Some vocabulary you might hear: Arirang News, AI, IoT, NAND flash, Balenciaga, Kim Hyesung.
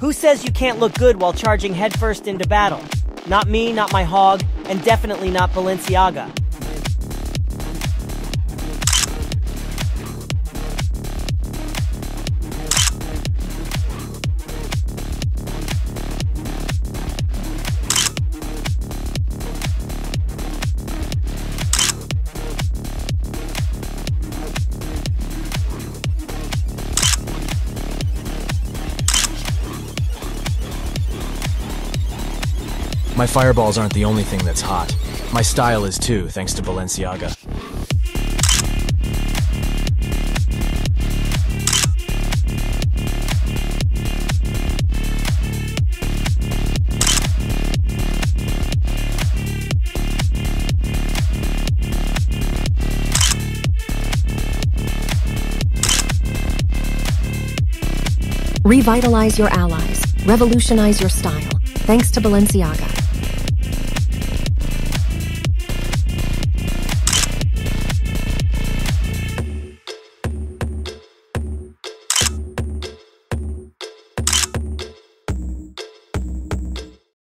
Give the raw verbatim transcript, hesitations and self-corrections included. Who says you can't look good while charging headfirst into battle? Not me, not my hog, and definitely not Balenciaga. My fireballs aren't the only thing that's hot. My style is too, thanks to Balenciaga. Revitalize your allies. Revolutionize your style. Thanks to Balenciaga.